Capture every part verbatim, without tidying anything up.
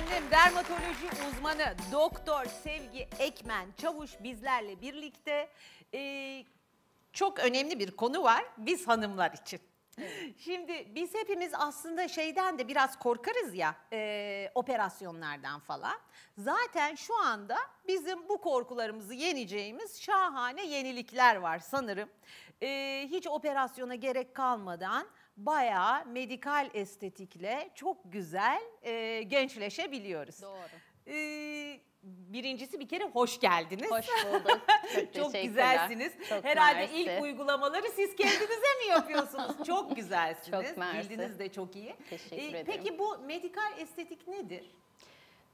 Efendim dermatoloji uzmanı Doktor Sevgi Ekmen Çavuş bizlerle birlikte e, çok önemli bir konu var biz hanımlar için. Şimdi biz hepimiz aslında şeyden de biraz korkarız ya e, operasyonlardan falan. Zaten şu anda bizim bu korkularımızı yeneceğimiz şahane yenilikler var sanırım. E, hiç operasyona gerek kalmadan bayağı medikal estetikle çok güzel e, gençleşebiliyoruz. Doğru. E, birincisi bir kere hoş geldiniz. Hoş bulduk. Çok, çok güzelsiniz. Çok herhalde mersi. İlk uygulamaları siz kendinize mi yapıyorsunuz? Çok güzelsiniz. Çok mersi. Bildiniz de çok iyi. Teşekkür e, ederim. Peki bu medikal estetik nedir?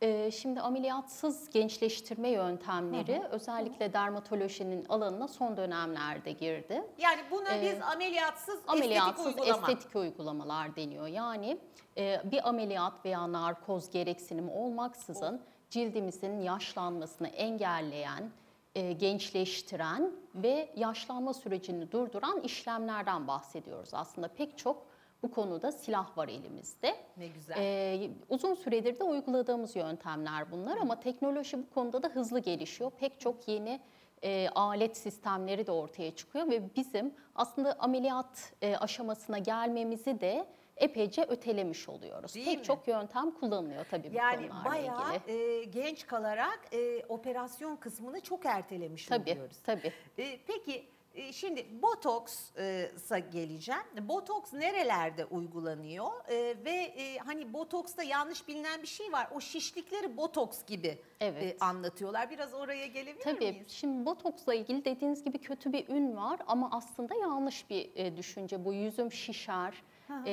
E, şimdi ameliyatsız gençleştirme yöntemleri hı hı. özellikle dermatolojinin alanına son dönemlerde girdi. Yani buna e, biz ameliyatsız, ameliyatsız estetik, uygulama. estetik uygulamalar deniyor. Yani e, bir ameliyat veya narkoz gereksinimi olmaksızın o. cildimizin yaşlanmasını engelleyen, e, gençleştiren ve yaşlanma sürecini durduran işlemlerden bahsediyoruz. Aslında pek çok bu konuda silah var elimizde. Ne güzel. E, uzun süredir de uyguladığımız yöntemler bunlar ama teknoloji bu konuda da hızlı gelişiyor. Pek çok yeni e, alet sistemleri de ortaya çıkıyor ve bizim aslında ameliyat e, aşamasına gelmemizi de epeyce ötelemiş oluyoruz. Değil Pek mi? çok yöntem kullanılıyor tabii yani bu konularla ilgili. Yani bayağı e, genç kalarak e, operasyon kısmını çok ertelemiş tabii, oluyoruz. Tabii tabii. E, peki e, şimdi botoks'a geleceğim. Botoks nerelerde uygulanıyor? E, ve e, hani botoksta yanlış bilinen bir şey var. O şişlikleri botoks gibi evet. e, anlatıyorlar. Biraz oraya gelebilir tabii. miyiz? Tabii. Şimdi botoksla ilgili dediğiniz gibi kötü bir ün var ama aslında yanlış bir e, düşünce. Bu yüzüm şişer. E,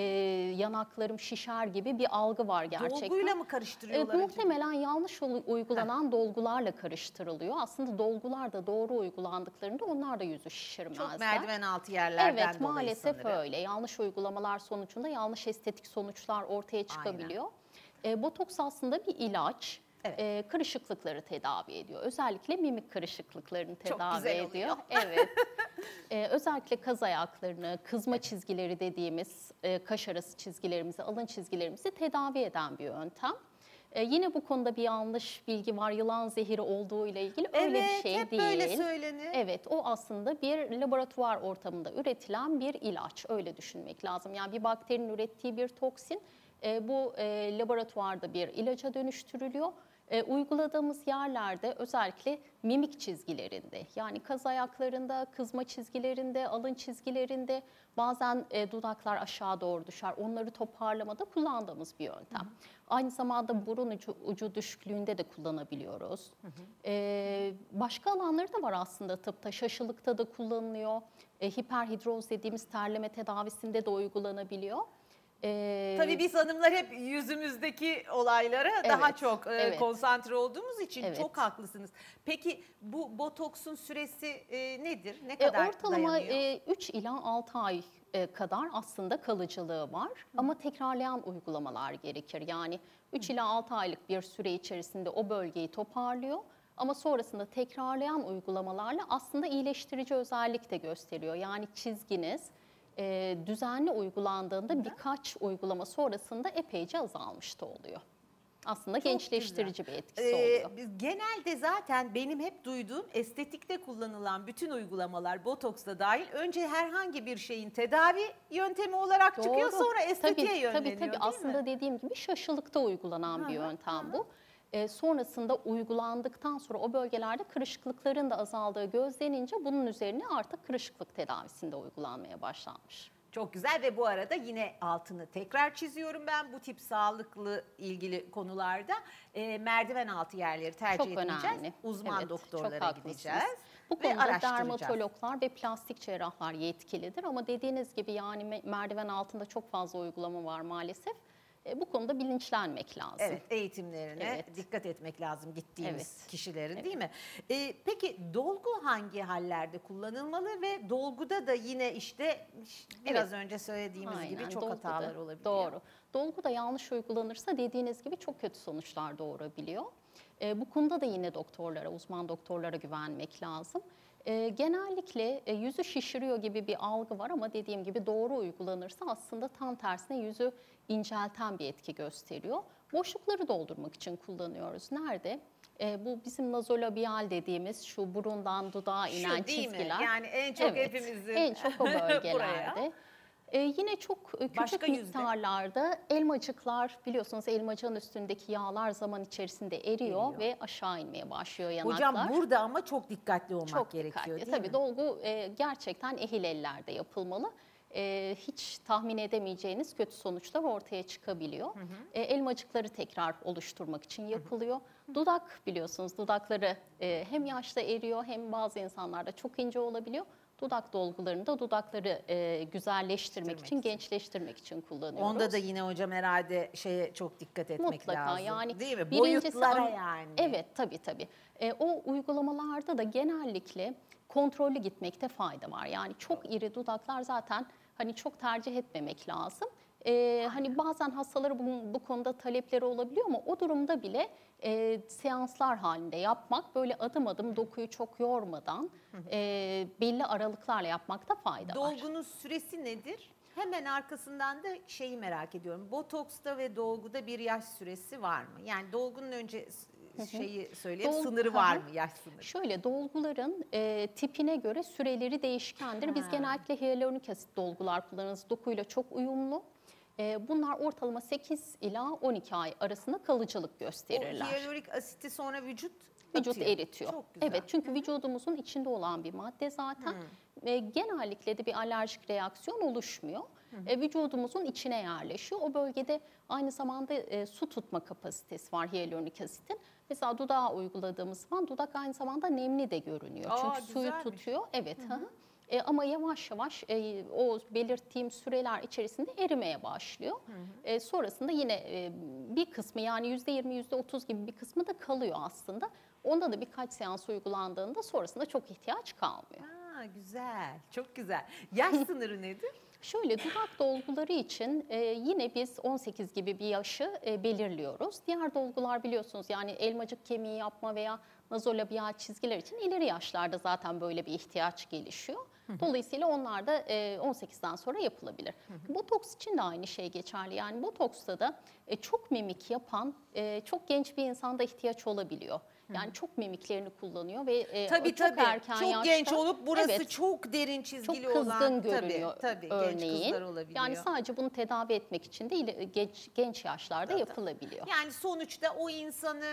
yanaklarım şişer gibi bir algı var gerçekten. Dolguyla mı karıştırıyorlar? E, muhtemelen yanlış uygulanan ha. dolgularla karıştırılıyor. Aslında dolgular da doğru uygulandıklarında onlar da yüzü şişirmezler. Çok merdiven altı yerlerden dolayı evet maalesef sanırım. öyle. Yanlış uygulamalar sonucunda yanlış estetik sonuçlar ortaya çıkabiliyor. E, botoks aslında bir ilaç. Evet. E, kırışıklıkları tedavi ediyor. Özellikle mimik kırışıklıklarını tedavi Çok güzel ediyor. Oluyor. Evet. e, özellikle kaz ayaklarını, kızma evet. çizgileri dediğimiz e, kaş arası çizgilerimizi, alın çizgilerimizi tedavi eden bir yöntem. E, yine bu konuda bir yanlış bilgi var. Yılan zehri olduğu ile ilgili evet, öyle bir şey hep değil. Evet, böyle söylenir. Evet, o aslında bir laboratuvar ortamında üretilen bir ilaç. Öyle düşünmek lazım. Yani bir bakterinin ürettiği bir toksin e, bu e, laboratuvarda bir ilaca dönüştürülüyor. E, uyguladığımız yerlerde özellikle mimik çizgilerinde yani kaz ayaklarında, kızma çizgilerinde, alın çizgilerinde bazen e, dudaklar aşağı doğru düşer. Onları toparlamada kullandığımız bir yöntem. Hı hı. Aynı zamanda burun ucu, ucu düşüklüğünde de kullanabiliyoruz. Hı hı. E, başka alanları da var aslında tıpta. Şaşılıkta da kullanılıyor. E, hiperhidroz dediğimiz terleme tedavisinde de uygulanabiliyor. Ee, Tabii biz hanımlar hep yüzümüzdeki olaylara evet, daha çok e, evet. konsantre olduğumuz için evet. çok haklısınız. Peki bu botoksun süresi e, nedir? Ne kadar e, ortalama dayanıyor? Ortalama üç ila altı ay e, kadar aslında kalıcılığı var. Hı. Ama tekrarlayan uygulamalar gerekir. Yani üç ila altı aylık bir süre içerisinde o bölgeyi toparlıyor. Ama sonrasında tekrarlayan uygulamalarla aslında iyileştirici özellik de gösteriyor. Yani çizginiz... E, düzenli uygulandığında Hı. birkaç uygulama sonrasında epeyce azalmış da oluyor. Aslında çok gençleştirici güzel. bir etkisi ee, oluyor. Genelde zaten benim hep duyduğum estetikte kullanılan bütün uygulamalar botoksla dahil önce herhangi bir şeyin tedavi yöntemi olarak Doğru. çıkıyor sonra estetiğe tabii, yönleniyor tabii, tabii. Aslında mi? dediğim gibi şaşılıkta uygulanan Hı. bir yöntem Hı. bu. E, sonrasında uygulandıktan sonra o bölgelerde kırışıklıkların da azaldığı gözlenince bunun üzerine artık kırışıklık tedavisinde uygulanmaya başlanmış. Çok güzel ve bu arada yine altını tekrar çiziyorum ben bu tip sağlıklı ilgili konularda e, merdiven altı yerleri tercih edeceğiz. Uzman evet, doktorlara gideceğiz. Bu konuda dermatologlar ve plastik cerrahlar yetkilidir ama dediğiniz gibi yani merdiven altında çok fazla uygulama var maalesef. Bu konuda bilinçlenmek lazım. Evet, eğitimlerine evet. dikkat etmek lazım gittiğimiz evet. kişilerin evet. değil mi? Ee, peki dolgu hangi hallerde kullanılmalı ve dolguda da yine işte biraz evet. önce söylediğimiz Aynen. gibi çok dolguda hatalar olabiliyor. Doğru. Dolgu da yanlış uygulanırsa dediğiniz gibi çok kötü sonuçlar doğurabiliyor. Ee, bu konuda da yine doktorlara, uzman doktorlara güvenmek lazım. Ee, genellikle e, yüzü şişiriyor gibi bir algı var ama dediğim gibi doğru uygulanırsa aslında tam tersine yüzü incelten bir etki gösteriyor. Boşlukları doldurmak için kullanıyoruz. Nerede? E, bu bizim nazolabiyal dediğimiz şu burundan dudağa inen şu, değil çizgiler. Mi? Yani en çok evet, hepimizin. En çok o bölgelerde. Ee, yine çok küçük başka miktarlarda yüzde. elmacıklar, biliyorsunuz elmacığın üstündeki yağlar zaman içerisinde eriyor, eriyor ve aşağı inmeye başlıyor yanaklar. Hocam burada ama çok dikkatli olmak çok gerekiyor dikkatli. Değil Tabii mi? Dolgu e, gerçekten ehil ellerde yapılmalı. E, hiç tahmin edemeyeceğiniz kötü sonuçlar ortaya çıkabiliyor. Hı hı. E, elmacıkları tekrar oluşturmak için yapılıyor. Hı hı. Dudak biliyorsunuz dudakları e, hem yaşta eriyor hem bazı insanlarda çok ince olabiliyor. Dudak dolgularında dudakları e, güzelleştirmek için, gençleştirmek için kullanıyoruz. Onda da yine hocam herhalde şeye çok dikkat etmek mutlaka lazım. Yani, değil mi? Boyutlara yani. Evet tabii tabii. E, o uygulamalarda da genellikle kontrollü gitmekte fayda var. Yani çok iri dudaklar zaten hani çok tercih etmemek lazım. Ee, hani bazen hastaları bu, bu konuda talepleri olabiliyor ama o durumda bile e, seanslar halinde yapmak, böyle adım adım dokuyu çok yormadan e, belli aralıklarla yapmakta fayda var. Dolgunun süresi nedir? Hemen arkasından da şeyi merak ediyorum. Botoksta ve dolguda bir yaş süresi var mı? Yani dolgunun önce şeyi söyleyeyim, Dolgu, sınırı var mı yaş sınırı? Şöyle dolguların e, tipine göre süreleri değişkendir. Biz ha. genellikle hyaluronik asit dolgular kullanırız. Dokuyla çok uyumlu. Bunlar ortalama sekiz ila on iki ay arasında kalıcılık gösterirler. O hyaluronik asiti sonra vücut vücut atıyor. eritiyor. Çok güzel. Evet, çünkü Hı. vücudumuzun içinde olan bir madde zaten. Hı. Genellikle de bir alerjik reaksiyon oluşmuyor. Hı. Vücudumuzun içine yerleşiyor. O bölgede aynı zamanda su tutma kapasitesi var hyaluronik asitin. Mesela dudağa uyguladığımız zaman dudak aynı zamanda nemli de görünüyor. Aa, çünkü güzelmiş. Suyu tutuyor. Evet. Hı -hı. E, ama yavaş yavaş e, o belirttiğim süreler içerisinde erimeye başlıyor. Hı hı. E, sonrasında yine e, bir kısmı yani yüzde yirmi yüzde otuz gibi bir kısmı da kalıyor aslında. Onda da birkaç seans uygulandığında sonrasında çok ihtiyaç kalmıyor. Ha, güzel, çok güzel. Yaş sınırı nedir? Şöyle dudak dolguları için e, yine biz on sekiz gibi bir yaşı e, belirliyoruz. Diğer dolgular biliyorsunuz yani elmacık kemiği yapma veya nazolabiyal çizgiler için ileri yaşlarda zaten böyle bir ihtiyaç gelişiyor. Dolayısıyla onlar da on sekizden sonra yapılabilir. Botoks için de aynı şey geçerli. Yani botoksta da çok mimik yapan çok genç bir insanda ihtiyaç olabiliyor. Yani çok mimiklerini kullanıyor ve tabii, çok tabii. erken çok yaşta. Çok genç olup burası evet, çok derin çizgili çok olan. Çok kızgın görünüyor tabii, tabii, örneğin. Yani sadece bunu tedavi etmek için de genç, genç yaşlarda tabii. yapılabiliyor. Yani sonuçta o insanı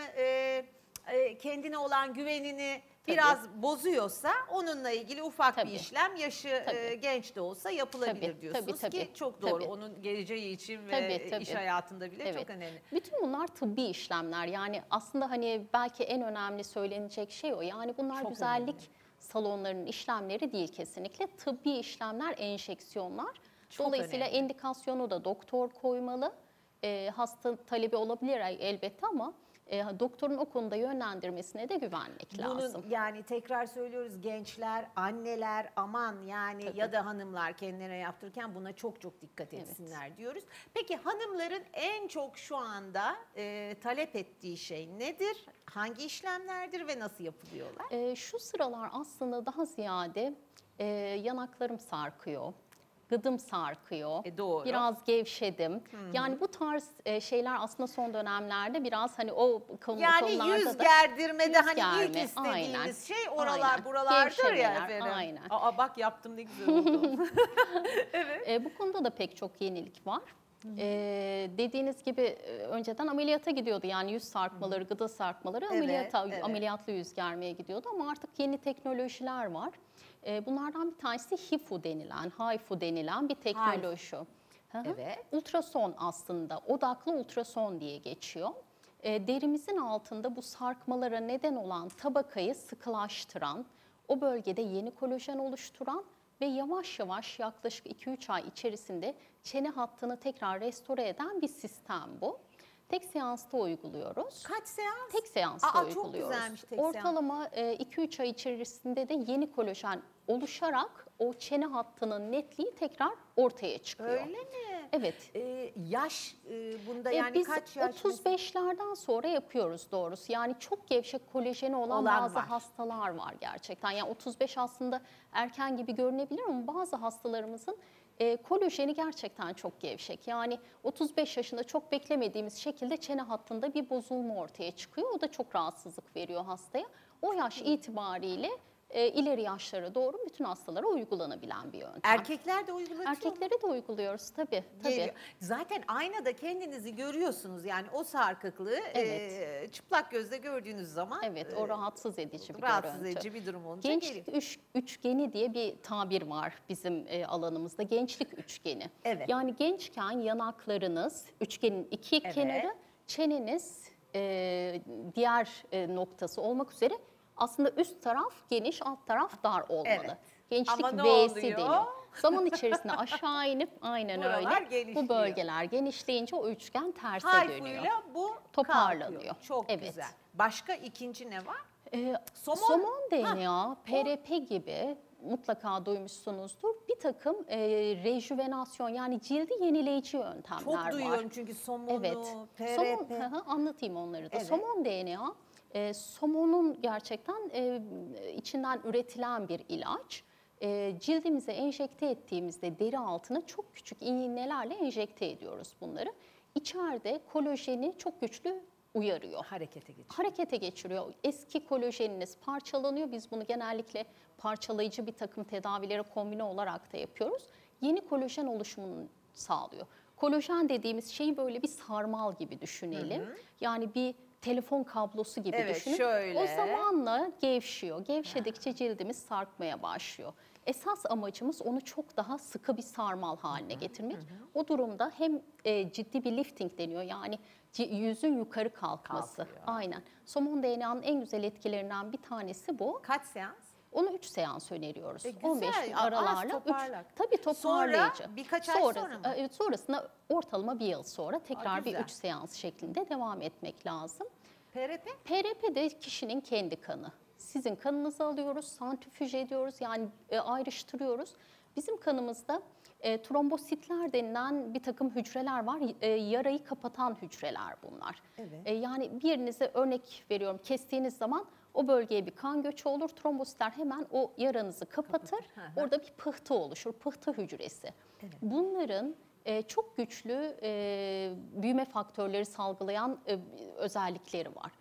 kendine olan güvenini biraz Tabii. bozuyorsa onunla ilgili ufak Tabii. bir işlem yaşı Tabii. genç de olsa yapılabilir Tabii. diyorsunuz Tabii. ki çok doğru. Tabii. Onun geleceği için ve Tabii. Tabii. iş hayatında bile evet. çok önemli. Bütün bunlar tıbbi işlemler yani aslında hani belki en önemli söylenecek şey o yani bunlar çok güzellik önemli. Salonlarının işlemleri değil kesinlikle tıbbi işlemler enjeksiyonlar. Çok Dolayısıyla önemli. Endikasyonu da doktor koymalı e, hasta talebi olabilir elbette ama E, doktorun o konuda yönlendirmesine de güvenmek Bunun, lazım. Yani tekrar söylüyoruz gençler, anneler aman yani Tabii. ya da hanımlar kendilerine yaptırırken buna çok çok dikkat etsinler evet. diyoruz. Peki hanımların en çok şu anda e, talep ettiği şey nedir? Hangi işlemlerdir ve nasıl yapılıyorlar? E, şu sıralar aslında daha ziyade e, yanaklarım sarkıyor. Gıdım sarkıyor, e doğru. biraz gevşedim. Hı-hı. Yani bu tarz şeyler aslında son dönemlerde biraz hani o konularda da... Yani yüz gerdirmede yüz hani germe. ilk istediğimiz Aynen. şey oralar Aynen. buralardır ya efendim. Aynen. Aa bak yaptım ne güzel oldu. evet. e, bu konuda da pek çok yenilik var. Ee, dediğiniz gibi önceden ameliyata gidiyordu yani yüz sarkmaları, Hı. gıda sarkmaları evet, ameliyata, evet. ameliyatlı yüz germeye gidiyordu ama artık yeni teknolojiler var. Ee, bunlardan bir tanesi HIFU denilen, HIFU denilen bir teknoloji. Evet. Ultrason aslında, odaklı ultrason diye geçiyor. Ee, derimizin altında bu sarkmalara neden olan tabakayı sıkılaştıran, o bölgede yeni kolajen oluşturan ve yavaş yavaş yaklaşık iki üç ay içerisinde çene hattını tekrar restore eden bir sistem bu. Tek seansta uyguluyoruz. Kaç seans? Tek seansta Aa, uyguluyoruz. Çok güzelmiş tek seans. Ortalama iki üç ay içerisinde de yeni kolajen oluşarak o çene hattının netliği tekrar ortaya çıkıyor. Öyle mi? Evet. Ee, yaş e, bunda ee, yani biz kaç yaş? Biz otuz beşlerden sonra yapıyoruz doğrusu. Yani çok gevşek kolajeni olan, olan bazı var. hastalar var gerçekten. Yani otuz beş aslında erken gibi görünebilir ama bazı hastalarımızın E, kolajeni gerçekten çok gevşek. Yani otuz beş yaşında çok beklemediğimiz şekilde çene hattında bir bozulma ortaya çıkıyor. O da çok rahatsızlık veriyor hastaya. O yaş itibariyle e, ileri yaşlara doğru bütün hastalara uygulanabilen bir yöntem. Erkekler de uygulatıyor. Erkeklere de uyguluyoruz tabii. tabii. Zaten aynada kendinizi görüyorsunuz. Yani o sarkıklığı evet. e, çıplak gözle gördüğünüz zaman. Evet, o rahatsız edici bir rahatsız görüntü. edici bir durum olunca geliyor. Gençlik üçgeni diye bir tabir var bizim e, alanımızda. Gençlik üçgeni. Evet. Yani gençken yanaklarınız, üçgenin iki evet. kenarı, çeneniz e, diğer e, noktası olmak üzere. Aslında üst taraf geniş, alt taraf dar olmalı. Evet. Gençlik V'si deniyor. Zaman içerisinde aşağı inip aynen buralar öyle bu bölgeler genişleyince o üçgen terse H I F U dönüyor. Bu toparlanıyor. Kalkıyor. Çok evet. güzel. Başka ikinci ne var? Ee, Somon, Somon D N A, ha, P R P o. gibi mutlaka duymuşsunuzdur. Bir takım e, rejüvenasyon yani cildi yenileyici yöntemler Çok var. Çok duyuyorum çünkü somonu, evet. P R P. Somon, aha, anlatayım onları da. Evet. Somon D N A. E, somonun gerçekten e, içinden üretilen bir ilaç. E, cildimize enjekte ettiğimizde deri altına çok küçük iğnelerle enjekte ediyoruz bunları. İçeride kolajeni çok güçlü uyarıyor. Harekete geçiriyor. Harekete geçiriyor. Eski kolajeniniz parçalanıyor. Biz bunu genellikle parçalayıcı bir takım tedavilere kombine olarak da yapıyoruz. Yeni kolajen oluşumunu sağlıyor. Kolajen dediğimiz şeyi böyle bir sarmal gibi düşünelim. Hı hı. Yani bir telefon kablosu gibi evet, düşünün. Şöyle. O zamanla gevşiyor. Gevşedikçe cildimiz sarkmaya başlıyor. Esas amacımız onu çok daha sıkı bir sarmal haline getirmek. Hı hı. O durumda hem e, ciddi bir lifting deniyor. Yani yüzün yukarı kalkması. Kalkıyor. Aynen. Somon D N A'nın en güzel etkilerinden bir tanesi bu. Kaç seans? Onu üç seans öneriyoruz. E, güzel, on beş aralarla. Üç, tabii toparlayıcı. Sonra birkaç ay sonra, sonra mı? Sonrasında ortalama bir yıl sonra tekrar Aa, bir üç seans şeklinde devam etmek lazım. P R P? P R P de kişinin kendi kanı. Sizin kanınızı alıyoruz, santrifüje ediyoruz yani e, ayrıştırıyoruz. Bizim kanımızda e, trombositler denilen bir takım hücreler var. E, yarayı kapatan hücreler bunlar. Evet. E, yani birinize örnek veriyorum kestiğiniz zaman o bölgeye bir kan göçü olur. Trombositler hemen o yaranızı kapatır. Kapatır. Orada bir pıhtı oluşur. Pıhtı hücresi. Evet. Bunların e, çok güçlü e, büyüme faktörleri salgılayan e, özellikleri var.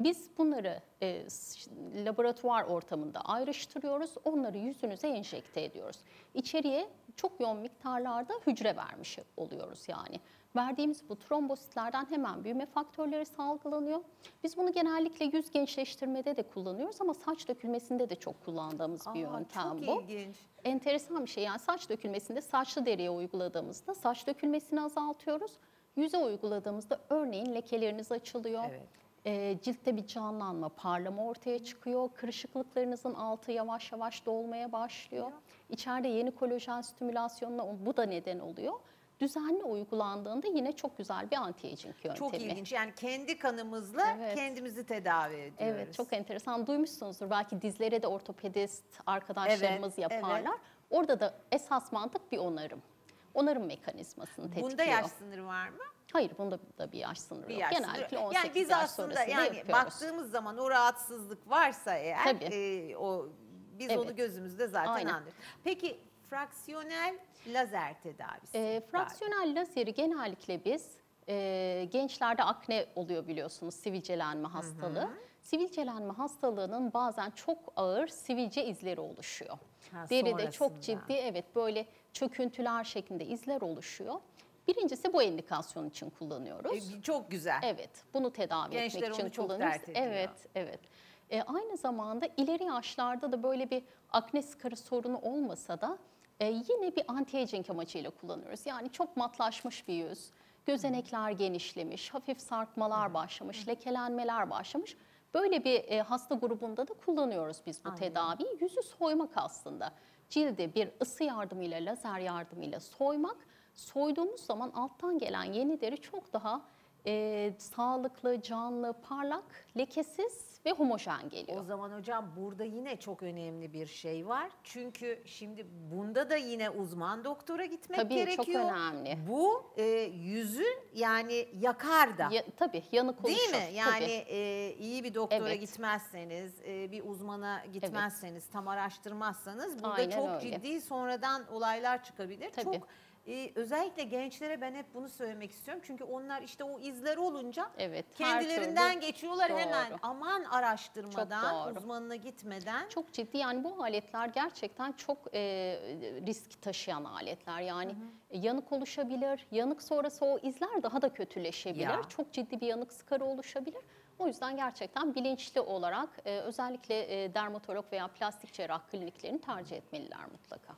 Biz bunları e, laboratuvar ortamında ayrıştırıyoruz. Onları yüzünüze enjekte ediyoruz. İçeriye çok yoğun miktarlarda hücre vermiş oluyoruz yani. Verdiğimiz bu trombositlerden hemen büyüme faktörleri salgılanıyor. Biz bunu genellikle yüz gençleştirmede de kullanıyoruz ama saç dökülmesinde de çok kullandığımız Aa, bir yöntem çok bu. İlginç. Enteresan bir şey yani saç dökülmesinde saçlı deriye uyguladığımızda saç dökülmesini azaltıyoruz. Yüze uyguladığımızda örneğin lekeleriniz açılıyor. Evet. E, ciltte bir canlanma, parlama ortaya çıkıyor. Kırışıklıklarınızın altı yavaş yavaş dolmaya başlıyor. Ya. İçeride yeni kolajen stimülasyonuna bu da neden oluyor. Düzenli uygulandığında yine çok güzel bir anti-aging yöntemi. Çok ilginç yani kendi kanımızla evet. kendimizi tedavi ediyoruz. Evet çok enteresan duymuşsunuzdur belki dizlere de ortopedist arkadaşlarımız evet, yaparlar. Evet. Orada da esas mantık bir onarım. Onarım mekanizmasını tetikliyor. Bunda yaş sınırı var mı? Hayır bunda da bir yaş sınırı bir yok. Yaş Genellikle sınırı. on sekiz yani biz yaş aslında yani yapıyoruz. Baktığımız zaman o rahatsızlık varsa eğer e, o biz evet. onu gözümüzde zaten Aynen. anlıyoruz. Peki fraksiyonel lazer tedavisi. E, fraksiyonel lazeri genellikle biz e, gençlerde akne oluyor biliyorsunuz sivilcelenme hastalığı. Hı hı. Sivilcelenme hastalığının bazen çok ağır sivilce izleri oluşuyor. Ha, deride çok ciddi evet böyle çöküntüler şeklinde izler oluşuyor. Birincisi bu indikasyon için kullanıyoruz. E, çok güzel. Evet, bunu tedavi Gençler etmek için onu çok kullanıyoruz. Dert ediyor. Evet, evet. E, aynı zamanda ileri yaşlarda da böyle bir akne skarı sorunu olmasa da e, yine bir anti-aging amacıyla kullanıyoruz. Yani çok matlaşmış bir yüz, gözenekler hmm. genişlemiş, hafif sarkmalar hmm. başlamış, hmm. lekelenmeler başlamış. Böyle bir e, hasta grubunda da kullanıyoruz biz bu Aynen. tedaviyi. Yüzü soymak aslında. Cilde bir ısı yardımıyla, lazer yardımıyla soymak. Soyduğumuz zaman alttan gelen yeni deri çok daha e, sağlıklı, canlı, parlak, lekesiz ve homojen geliyor. O zaman hocam burada yine çok önemli bir şey var. Çünkü şimdi bunda da yine uzman doktora gitmek tabii, gerekiyor. Tabii çok önemli. Bu e, yüzü yani yakar da. Ya, tabii yanık oluşur. Değil mi? Yani e, iyi bir doktora evet. gitmezseniz, e, bir uzmana gitmezseniz, evet. tam araştırmazsanız burada aynen çok öyle. Ciddi sonradan olaylar çıkabilir. Tabii. Çok Ee, özellikle gençlere ben hep bunu söylemek istiyorum. Çünkü onlar işte o izler olunca evet, kendilerinden geçiyorlar doğru. hemen. Aman araştırmadan, uzmanına gitmeden. Çok ciddi yani bu aletler gerçekten çok e, risk taşıyan aletler. Yani hı hı. yanık oluşabilir, yanık sonrası o izler daha da kötüleşebilir. Ya. Çok ciddi bir yanık skarı oluşabilir. O yüzden gerçekten bilinçli olarak e, özellikle e, dermatolog veya plastik cerrah kliniklerini tercih etmeliler mutlaka.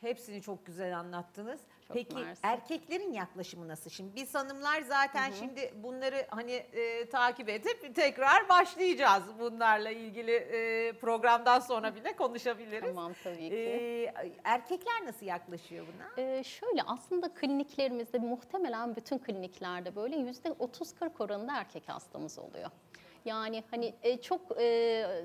Hepsini çok güzel anlattınız. Çok peki mersi. Erkeklerin yaklaşımı nasıl? Şimdi biz hanımlar zaten hı hı. şimdi bunları hani e, takip edip tekrar başlayacağız. Bunlarla ilgili e, programdan sonra bile konuşabiliriz. Tamam tabii ki. E, erkekler nasıl yaklaşıyor buna? E, şöyle aslında kliniklerimizde muhtemelen bütün kliniklerde böyle yüzde otuz kırk oranında erkek hastamız oluyor. Yani hani e, çok... E,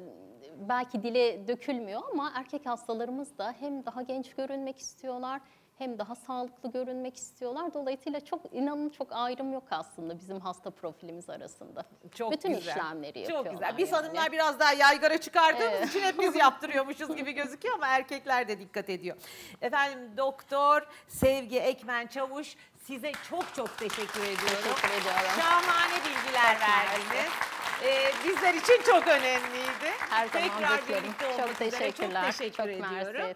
belki dile dökülmüyor ama erkek hastalarımız da hem daha genç görünmek istiyorlar hem daha sağlıklı görünmek istiyorlar. Dolayısıyla çok inanın çok ayrım yok aslında bizim hasta profilimiz arasında. Çok bütün güzel. işlemleri yapıyorlar. Çok güzel. Biz yani. hanımlar biraz daha yaygara çıkardığımız evet. için hep biz yaptırıyormuşuz gibi gözüküyor ama erkekler de dikkat ediyor. Efendim Doktor Sevgi Ekmen Çavuş size çok çok teşekkür ediyorum. Teşekkür ediyorum. Şahane bilgiler çok verdiniz. Ee, bizler için çok önemliydi. Her zaman tekrar birlikte olmak üzere çok teşekkür çok ediyorum. Mersi.